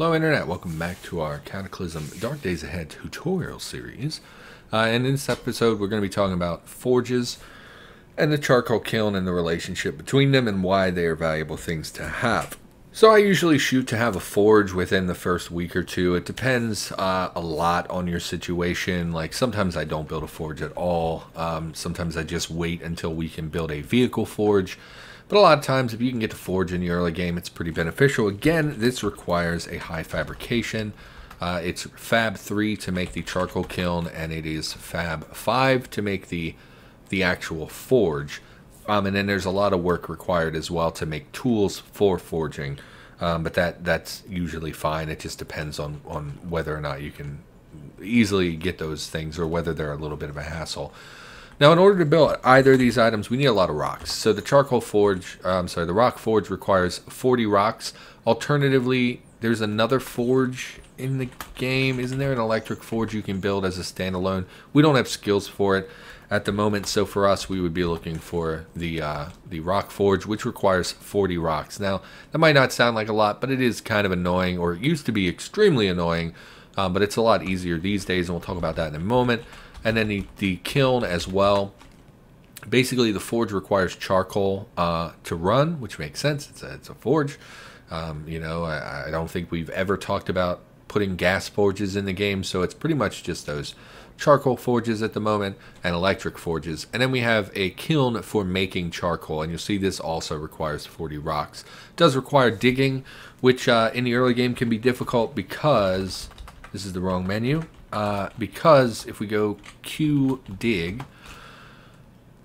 Hello Internet, welcome back to our Cataclysm Dark Days Ahead tutorial series. And in this episode we're going to be talking about forges and the charcoal kiln and the relationship between them and why they are valuable things to have. So I usually shoot to have a forge within the first week or two. It depends a lot on your situation. Like sometimes I don't build a forge at all. Sometimes I just wait until we can build a vehicle forge. But a lot of times, if you can get to forge in the early game, it's pretty beneficial. Again, this requires a high fabrication. It's Fab 3 to make the charcoal kiln, and it is Fab 5 to make the actual forge. And then there's a lot of work required as well to make tools for forging. But that's usually fine. It just depends on whether or not you can easily get those things or whether they're a little bit of a hassle. Now, in order to build either of these items, we need a lot of rocks. So the rock forge requires 40 rocks. Alternatively, there's another forge in the game. Isn't there an electric forge you can build as a standalone? We don't have skills for it at the moment, so for us, we would be looking for the rock forge, which requires 40 rocks. Now, that might not sound like a lot, but it is kind of annoying, or it used to be extremely annoying, but it's a lot easier these days, and we'll talk about that in a moment. And then the kiln as well. Basically, the forge requires charcoal to run, which makes sense. It's a forge. You know, I don't think we've ever talked about putting gas forges in the game, so it's pretty much just those charcoal forges at the moment and electric forges. And then we have a kiln for making charcoal, and you'll see this also requires 40 rocks. It does require digging, which in the early game can be difficult because this is the wrong menu. Because if we go Q dig,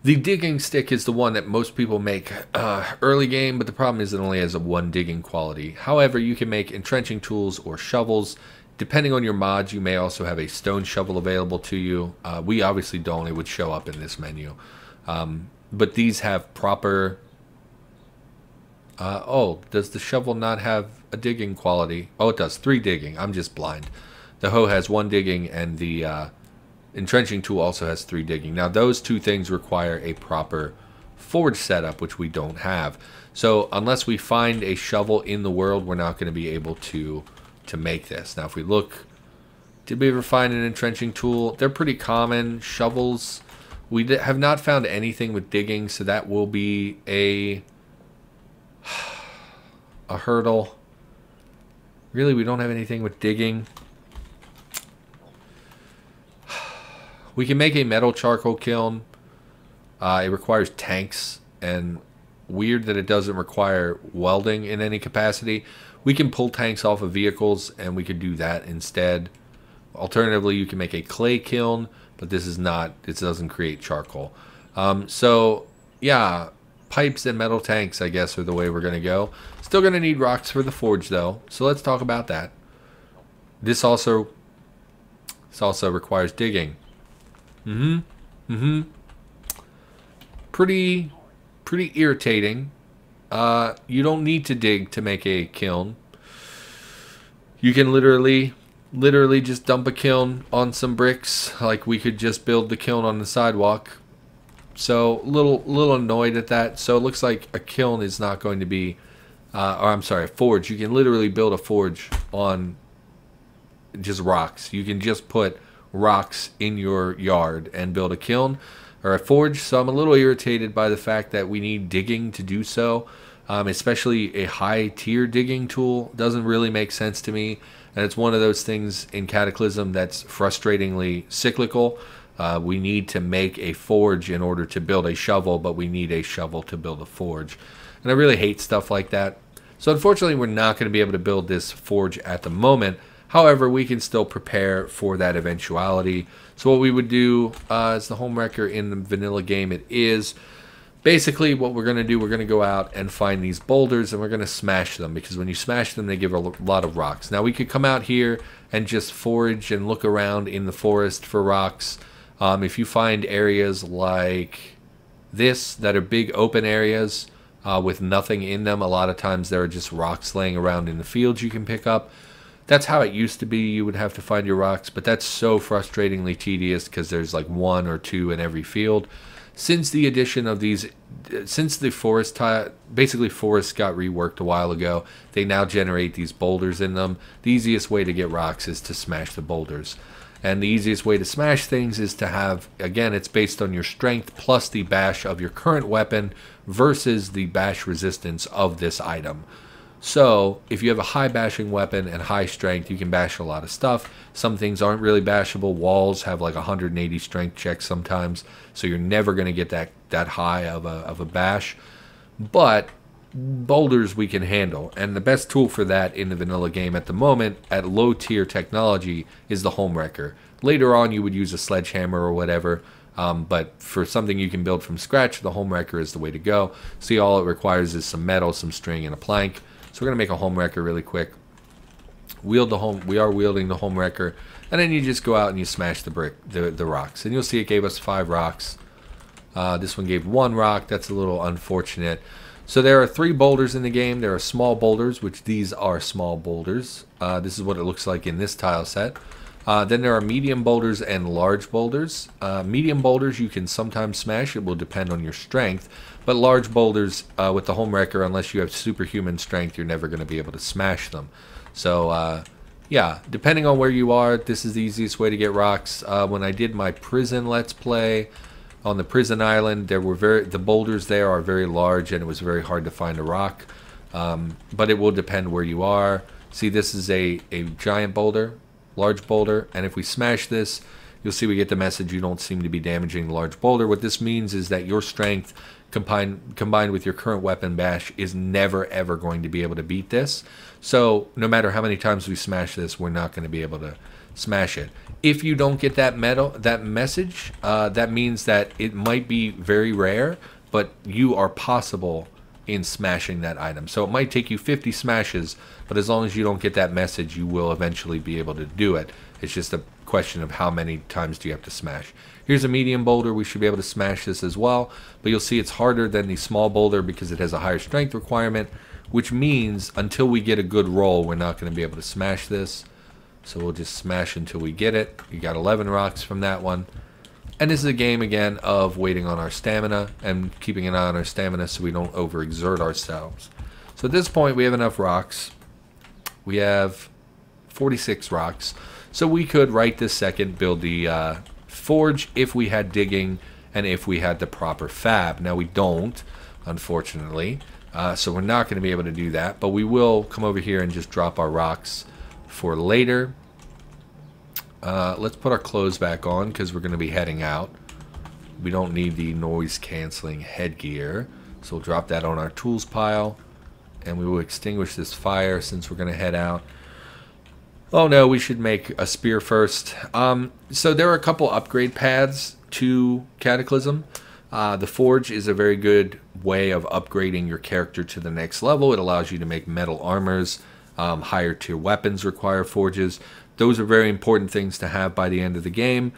the digging stick is the one that most people make early game, but the problem is it only has a one digging quality. However, you can make entrenching tools or shovels. Depending on your mods, you may also have a stone shovel available to you. We obviously don't. It would show up in this menu. But these have proper... oh, does the shovel not have a digging quality? Oh, it does. 3 digging. I'm just blind. The hoe has 1 digging, and the entrenching tool also has 3 digging. Now, those two things require a proper forge setup, which we don't have. So unless we find a shovel in the world, we're not going to be able to make this. Now, if we look, did we ever find an entrenching tool? They're pretty common. Shovels, we have not found anything with digging, so that will be a hurdle. Really, we don't have anything with digging. We can make a metal charcoal kiln. It requires tanks, and weird that it doesn't require welding in any capacity. We can pull tanks off of vehicles, and we could do that instead. Alternatively, you can make a clay kiln, but this is not, it doesn't create charcoal. So, yeah, pipes and metal tanks, I guess, are the way we're going to go. Still going to need rocks for the forge, though, so let's talk about that. This also requires digging. Pretty irritating. You don't need to dig to make a kiln. You can literally just dump a kiln on some bricks. Like, we could just build the kiln on the sidewalk. So, little annoyed at that. So, it looks like a kiln is not going to be... or, I'm sorry, a forge. You can literally build a forge on just rocks. You can just put rocks in your yard and build a kiln or a forge. So I'm a little irritated by the fact that we need digging to do so, especially a high tier digging tool. Doesn't really make sense to me, and it's one of those things in Cataclysm that's frustratingly cyclical. We need to make a forge in order to build a shovel, but we need a shovel to build a forge, and I really hate stuff like that. So unfortunately, we're not going to be able to build this forge at the moment. However, we can still prepare for that eventuality. So what we would do is the homewrecker in the vanilla game. It is basically what we're going to do. We're going to go out and find these boulders, and we're going to smash them, because when you smash them, they give a lot of rocks. Now, we could come out here and just forage and look around in the forest for rocks. If you find areas like this that are big open areas with nothing in them, a lot of times there are just rocks laying around in the fields you can pick up. That's how it used to be. You would have to find your rocks, but that's so frustratingly tedious because there's like 1 or 2 in every field. since the addition of these, since the forest, basically forests got reworked a while ago, they now generate these boulders in them. The easiest way to get rocks is to smash the boulders. And the easiest way to smash things is to have, again, it's based on your strength plus the bash of your current weapon versus the bash resistance of this item. So if you have a high bashing weapon and high strength, you can bash a lot of stuff. Some things aren't really bashable. Walls have like 180 strength checks sometimes, so you're never going to get that high of a bash. But boulders we can handle, and the best tool for that in the vanilla game at the moment at low tier technology is the homewrecker. Later on you would use a sledgehammer or whatever, but for something you can build from scratch, the homewrecker is the way to go. See, all it requires is some metal, some string, and a plank. So we're gonna make a homewrecker really quick. We are wielding the homewrecker, and then you just go out and you smash the rocks, and you'll see it gave us 5 rocks. This one gave 1 rock. That's a little unfortunate. So there are 3 boulders in the game. There are small boulders, which these are small boulders. This is what it looks like in this tile set. Then there are medium boulders and large boulders. Medium boulders you can sometimes smash. It will depend on your strength. But large boulders with the homewrecker, unless you have superhuman strength, you're never going to be able to smash them. So yeah, depending on where you are, this is the easiest way to get rocks. When I did my prison let's play, on the prison island, the boulders there are very large, and it was very hard to find a rock. But it will depend where you are. See, this is a giant boulder, large boulder, and if we smash this, you'll see we get the message, you don't seem to be damaging the large boulder. What this means is that your strength combined with your current weapon bash is never ever going to be able to beat this. So no matter how many times we smash this, we're not going to be able to smash it. If you don't get that message, that means that it might be very rare, but you are possible in smashing that item. So it might take you 50 smashes, but as long as you don't get that message, you will eventually be able to do it. It's just a question of how many times do you have to smash. Here's a medium boulder. We should be able to smash this as well, but you'll see it's harder than the small boulder because it has a higher strength requirement, which means until we get a good roll, we're not going to be able to smash this. So we'll just smash until we get it. You got 11 rocks from that one. And this is a game, again, of waiting on our stamina and keeping an eye on our stamina so we don't overexert ourselves. So at this point, we have enough rocks. We have 46 rocks. So we could, right this second, build the forge if we had digging and if we had the proper fab. Now, we don't, unfortunately. So we're not going to be able to do that. But we will come over here and just drop our rocks for later. Let's put our clothes back on because we're going to be heading out. We don't need the noise canceling headgear, so we'll drop that on our tools pile, and we will extinguish this fire since we're going to head out. Oh no, we should make a spear first. So there are a couple upgrade paths to Cataclysm. The forge is a very good way of upgrading your character to the next level. It allows you to make metal armors. Higher tier weapons require forges. Those are very important things to have by the end of the game.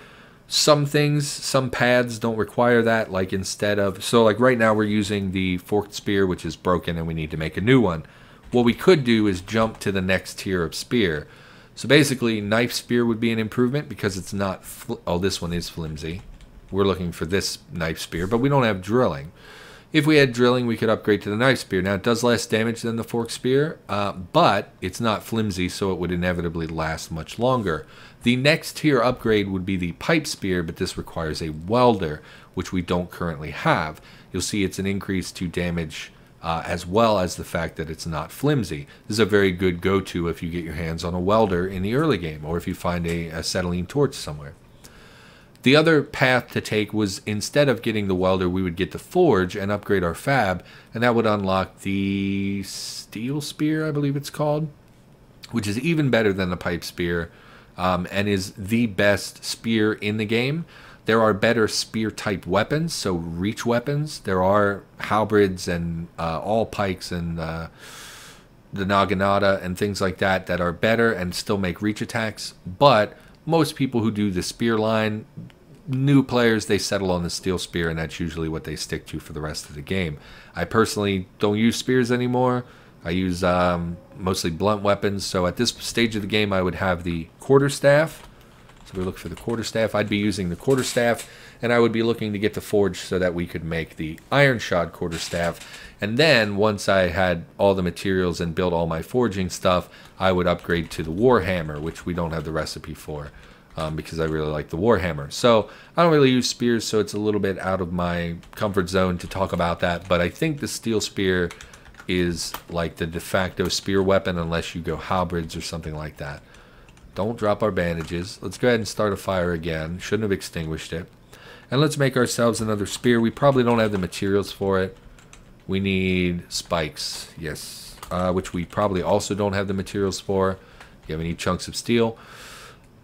Some things, some paths don't require that. Like instead of, so like right now we're using the forked spear, which is broken, and we need to make a new one. What we could do is jump to the next tier of spear. So basically knife spear would be an improvement because it's not, oh, this one is flimsy. We're looking for this knife spear, but we don't have drilling. If we had drilling, we could upgrade to the knife spear. Now, it does less damage than the fork spear, but it's not flimsy, so it would inevitably last much longer. The next tier upgrade would be the pipe spear, but this requires a welder, which we don't currently have. You'll see it's an increase to damage as well as the fact that it's not flimsy. This is a very good go-to if you get your hands on a welder in the early game or if you find a acetylene torch somewhere. The other path to take was instead of getting the welder, we would get the forge and upgrade our fab, and that would unlock the steel spear, I believe it's called, which is even better than the pipe spear and is the best spear in the game. There are better spear type weapons, so reach weapons. There are halberds and all pikes and the naginata and things like that that are better and still make reach attacks, but most people who do the spear line, new players, they settle on the steel spear, and that's usually what they stick to for the rest of the game. I personally don't use spears anymore. I use mostly blunt weapons, so at this stage of the game I would have the quarterstaff. So we look for the quarterstaff. I'd be using the quarterstaff, and I would be looking to get the forge so that we could make the ironshod quarterstaff. And then once I had all the materials and built all my forging stuff, I would upgrade to the warhammer, which we don't have the recipe for because I really like the warhammer. So I don't really use spears, so it's a little bit out of my comfort zone to talk about that. But I think the steel spear is like the de facto spear weapon unless you go halberds or something like that. Don't drop our bandages. Let's go ahead and start a fire again. Shouldn't have extinguished it. And let's make ourselves another spear. We probably don't have the materials for it. We need spikes, yes, which we probably also don't have the materials for. You have any chunks of steel?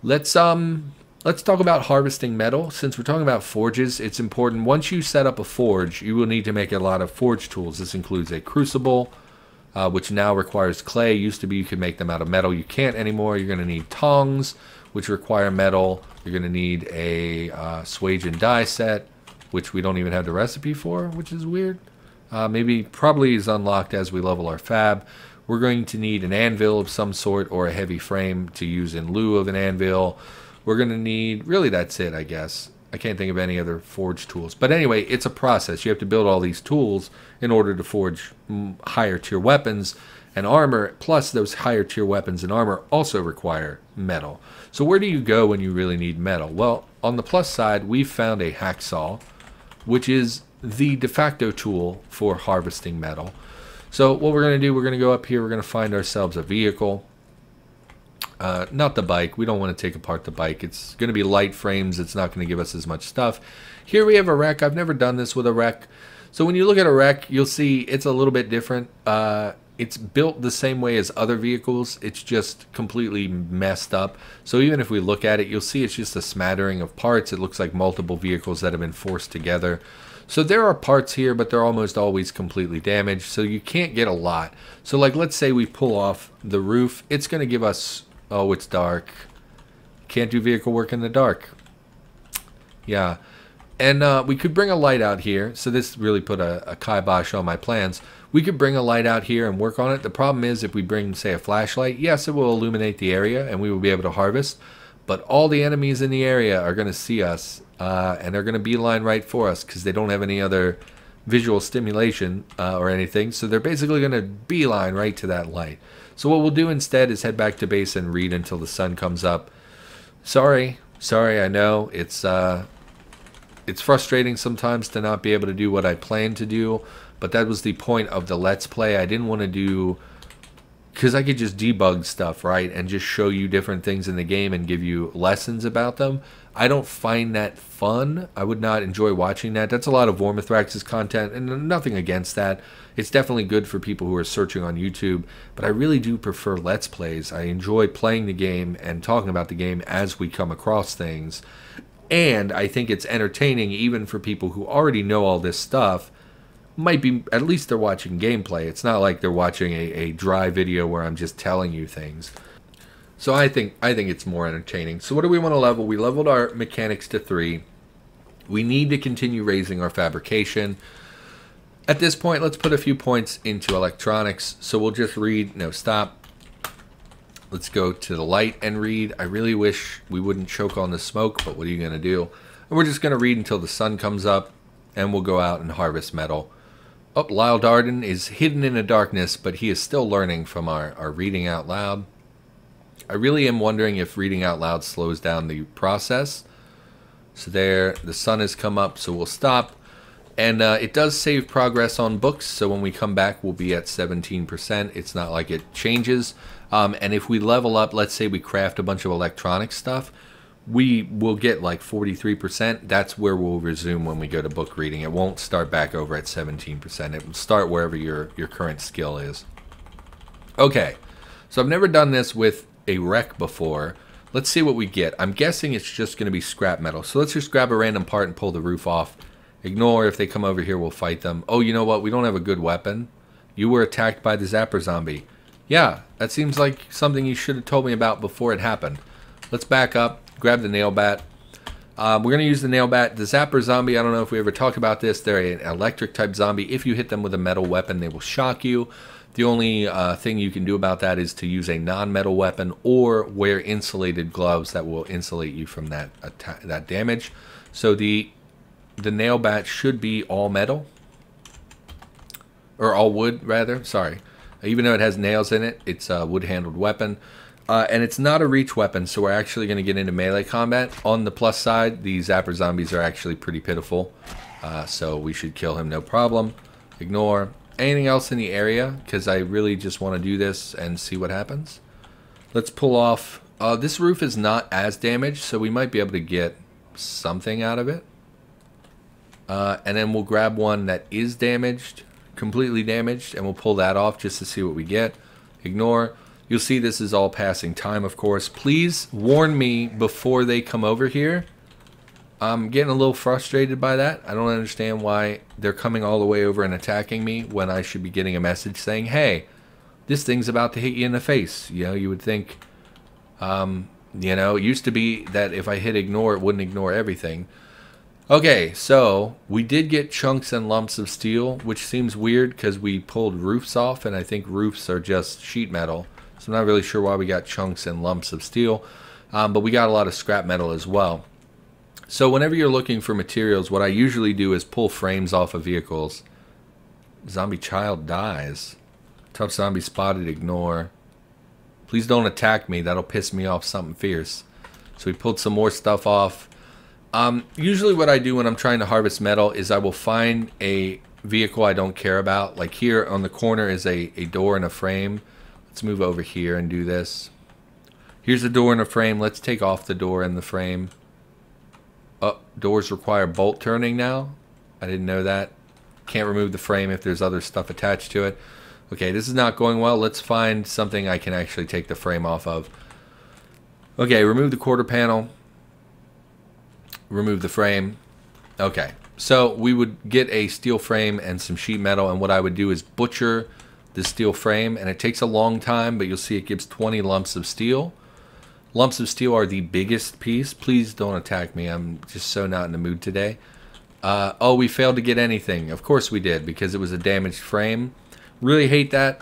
Let's talk about harvesting metal. Since we're talking about forges, it's important. Once you set up a forge, you will need to make a lot of forge tools. This includes a crucible, which now requires clay. Used to be you could make them out of metal. You can't anymore. You're going to need tongs, which require metal. You're going to need a swage and die set, which we don't even have the recipe for, which is weird. Maybe probably is unlocked as we level our fab. We're going to need an anvil of some sort or a heavy frame to use in lieu of an anvil. We're going to need, really that's it, I guess. I can't think of any other forge tools. But anyway, it's a process. You have to build all these tools in order to forge higher tier weapons and armor. Plus, those higher tier weapons and armor also require metal. So where do you go when you really need metal? Well, on the plus side, we found a hacksaw, which is the de facto tool for harvesting metal. So what we're going to do, we're going to go up here. We're going to find ourselves a vehicle. Not the bike. We don't want to take apart the bike. It's going to be light frames. It's not going to give us as much stuff. Here we have a wreck. I've never done this with a wreck. So when you look at a wreck, you'll see it's a little bit different. It's built the same way as other vehicles. It's just completely messed up. So even if we look at it, you'll see it's just a smattering of parts. It looks like multiple vehicles that have been forced together. So there are parts here, but they're almost always completely damaged. So you can't get a lot. So like, let's say we pull off the roof. It's going to give us... Oh, it's dark. Can't do vehicle work in the dark. Yeah. And we could bring a light out here. So this really put a kibosh on my plans. We could bring a light out here and work on it. The problem is if we bring, say, a flashlight, yes, it will illuminate the area and we will be able to harvest. But all the enemies in the area are going to see us and they're going to beeline right for us because they don't have any other visual stimulation or anything. So they're basically going to beeline right to that light. So what we'll do instead is head back to base and read until the sun comes up. Sorry, I know. It's frustrating sometimes to not be able to do what I planned to do, but that was the point of the Let's Play. I didn't want to do... Because I could just debug stuff, right? And just show you different things in the game and give you lessons about them. I don't find that fun. I would not enjoy watching that. That's a lot of Vormothrax's content, and nothing against that. It's definitely good for people who are searching on YouTube, but I really do prefer Let's Plays. I enjoy playing the game and talking about the game as we come across things. And I think it's entertaining even for people who already know all this stuff. Might be, at least they're watching gameplay. It's not like they're watching a dry video where I'm just telling you things. So I think it's more entertaining. So what do we want to level? We leveled our mechanics to 3. We need to continue raising our fabrication. At this point, let's put a few points into electronics. So we'll just read, no, stop. Let's go to the light and read. I really wish we wouldn't choke on the smoke, but what are you going to do? And we're just going to read until the sun comes up, and we'll go out and harvest metal. Oh, Lyle Darden is hidden in the darkness, but he is still learning from our reading out loud. I really am wondering if reading out loud slows down the process. So there, the sun has come up, so we'll stop. And it does save progress on books, so when we come back, we'll be at 17%. It's not like it changes. And if we level up, let's say we craft a bunch of electronic stuff, we will get like 43%. That's where we'll resume when we go to book reading. It won't start back over at 17%. It will start wherever your current skill is. Okay, so I've never done this with a wreck before. Let's see what we get. I'm guessing it's just going to be scrap metal. So let's just grab a random part and pull the roof off. Ignore. If they come over here, we'll fight them. Oh, you know what? We don't have a good weapon. You were attacked by the zapper zombie. Yeah, that seems like something you should have told me about before it happened. Let's back up. Grab the nail bat. We're going to use the nail bat. The zapper zombie, I don't know if we ever talked about this. They're an electric type zombie. If you hit them with a metal weapon, they will shock you. The only thing you can do about that is to use a non-metal weapon or wear insulated gloves that will insulate you from that damage. So the nail bat should be all metal, or all wood rather, sorry. Even though it has nails in it, it's a wood-handled weapon. And it's not a reach weapon, so we're actually going to get into melee combat. On the plus side, the Zapper zombies are actually pretty pitiful, so we should kill him no problem. Ignore. Anything else in the area? Because I really just want to do this and see what happens. Let's pull off. This roof is not as damaged, so we might be able to get something out of it. And then we'll grab one that is damaged, completely damaged, and we'll pull that off just to see what we get. Ignore. You'll see this is all passing time, of course. Please warn me before they come over here. I'm getting a little frustrated by that. I don't understand why they're coming all the way over and attacking me when I should be getting a message saying, hey, this thing's about to hit you in the face. You know, you would think, you know, it used to be that if I hit ignore, it wouldn't ignore everything. Okay, so we did get chunks and lumps of steel, which seems weird because we pulled roofs off, and I think roofs are just sheet metal. So I'm not really sure why we got chunks and lumps of steel, but we got a lot of scrap metal as well. So whenever you're looking for materials, what I usually do is pull frames off of vehicles. Zombie child dies. Tough zombie spotted, ignore. Please don't attack me, that'll piss me off something fierce. So we pulled some more stuff off. Usually what I do when I'm trying to harvest metal is I will find a vehicle I don't care about. Like here on the corner is a door and a frame. Let's move over here and do this. Here's a door and a frame. Let's take off the door and the frame. Oh, doors require bolt turning now. I didn't know that. Can't remove the frame if there's other stuff attached to it. Okay, this is not going well. Let's find something I can actually take the frame off of. Okay, remove the quarter panel. Remove the frame. Okay, so we would get a steel frame and some sheet metal, and what I would do is butcher the steel frame, and it takes a long time, but you'll see it gives 20 lumps of steel. Lumps of steel are the biggest piece. Please don't attack me. I'm just so not in the mood today. Oh, we failed to get anything. Of course we did, because it was a damaged frame. Really hate that.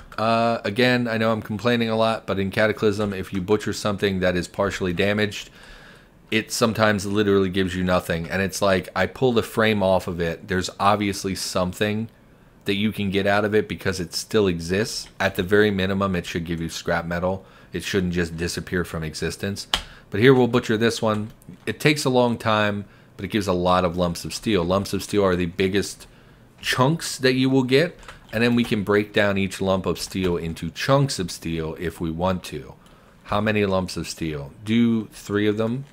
Again, I know I'm complaining a lot, but in Cataclysm, if you butcher something that is partially damaged, it sometimes literally gives you nothing. And it's like, I pull the frame off of it. There's obviously something that you can get out of it because it still exists. At the very minimum, it should give you scrap metal. It shouldn't just disappear from existence. But here we'll butcher this one. It takes a long time, but it gives a lot of lumps of steel. Lumps of steel are the biggest chunks that you will get, and then we can break down each lump of steel into chunks of steel if we want to. How many lumps of steel? Do 3 of them.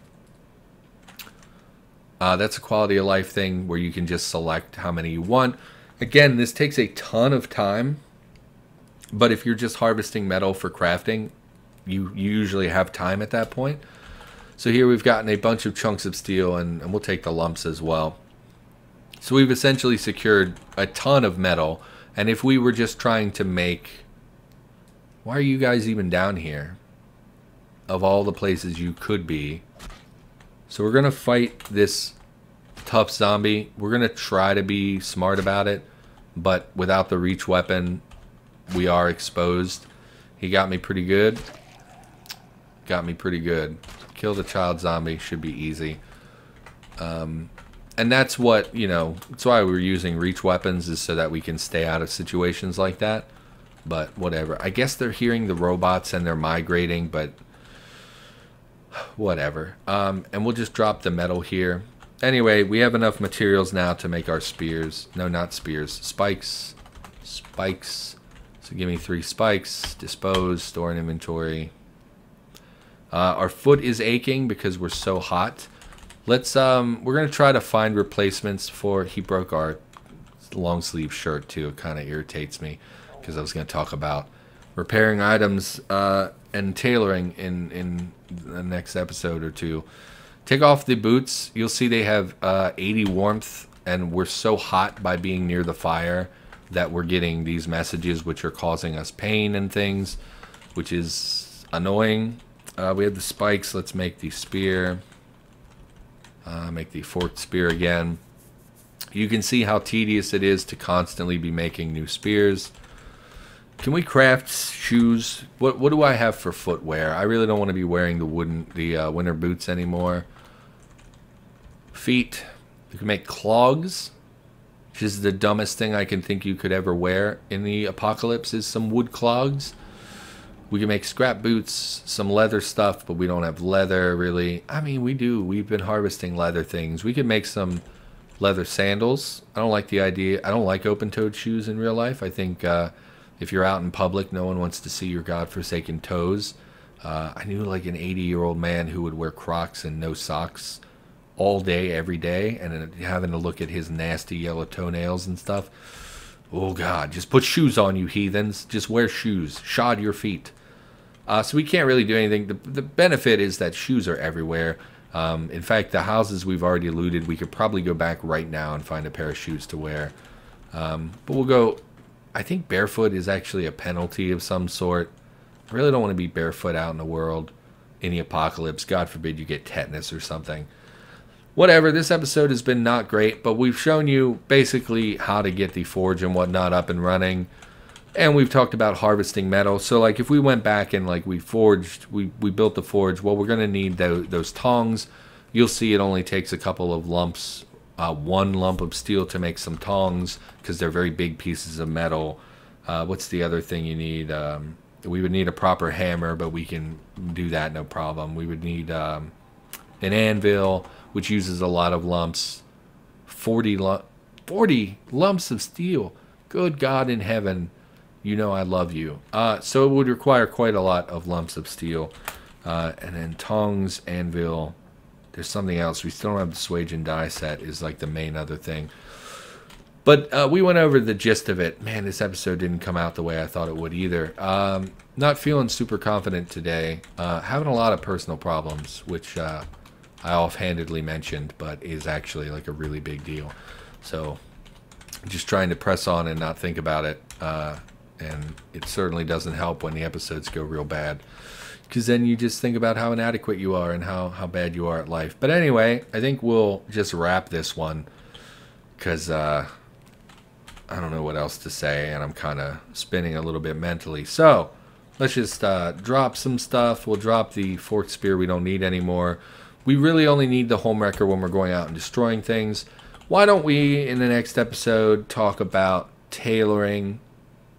That's a quality of life thing where you can just select how many you want. Again, this takes a ton of time, but if you're just harvesting metal for crafting, you usually have time at that point. So here we've gotten a bunch of chunks of steel, and we'll take the lumps as well. So we've essentially secured a ton of metal, and if we were just trying to make... Why are you guys even down here? Of all the places you could be. So we're going to fight this tough zombie. We're going to try to be smart about it, but without the reach weapon, we are exposed. He got me pretty good. Got me pretty good. Kill the child zombie. Should be easy. And that's what, you know, that's why we're using reach weapons, is so that we can stay out of situations like that. But whatever. I guess they're hearing the robots and they're migrating, but whatever. And we'll just drop the metal here. Anyway, we have enough materials now to make our spears. No, not spears. Spikes. Spikes. So give me 3 spikes. Dispose. Store in inventory. Our foot is aching because we're so hot. Let's. We're going to try to find replacements for... He broke our long sleeve shirt too. It kind of irritates me because I was going to talk about repairing items and tailoring in the next episode or 2. Take off the boots. You'll see they have 80 warmth, and we're so hot by being near the fire that we're getting these messages which are causing us pain and things, which is annoying. We have the spikes. Let's make the spear. Make the forked spear again. You can see how tedious it is to constantly be making new spears. Can we craft shoes? What do I have for footwear? I really don't want to be wearing the winter boots anymore. Feet. You can make clogs, which is the dumbest thing I can think you could ever wear in the apocalypse, is some wood clogs. We can make scrap boots, some leather stuff, but we don't have leather, really. I mean, we do. We've been harvesting leather things. We could make some leather sandals. I don't like the idea. I don't like open-toed shoes in real life. I think if you're out in public, no one wants to see your godforsaken toes. I knew like an 80-year-old man who would wear Crocs and no socks all day, every day, and having to look at his nasty yellow toenails and stuff. Oh, God. Just put shoes on, you heathens. Just wear shoes. Shod your feet. So we can't really do anything. The benefit is that shoes are everywhere. In fact, the houses we've already looted, we could probably go back right now and find a pair of shoes to wear. But we'll go... I think barefoot is actually a penalty of some sort. I really don't want to be barefoot out in the world in the apocalypse. God forbid you get tetanus or something. Whatever, this episode has been not great, but we've shown you basically how to get the forge and whatnot up and running. And we've talked about harvesting metal. So, like, if we went back and, like, we forged, we built the forge, well, we're going to need those tongs. You'll see it only takes a couple of lumps, one lump of steel to make some tongs because they're very big pieces of metal. What's the other thing you need? We would need a proper hammer, but we can do that no problem. We would need an anvil, which uses a lot of lumps. 40 lumps of steel. Good God in heaven, you know I love you. So it would require quite a lot of lumps of steel. And then tongs, anvil. There's something else. We still don't have the swage and die set is like the main other thing. But we went over the gist of it. Man, this episode didn't come out the way I thought it would either. Not feeling super confident today. Having a lot of personal problems, which... I offhandedly mentioned, but is actually like a really big deal. So just trying to press on and not think about it. And it certainly doesn't help when the episodes go real bad, because then you just think about how inadequate you are and how bad you are at life. But anyway, I think we'll just wrap this one, because I don't know what else to say, and I'm kind of spinning a little bit mentally. So let's just drop some stuff. We'll drop the forked spear we don't need anymore. We really only need the homewrecker when we're going out and destroying things. Why don't we, in the next episode, talk about tailoring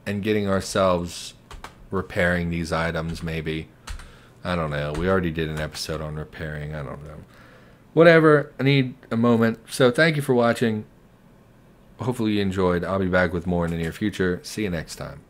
and getting ourselves repairing these items, maybe? I don't know. We already did an episode on repairing. I don't know. Whatever. I need a moment. So thank you for watching. Hopefully you enjoyed. I'll be back with more in the near future. See you next time.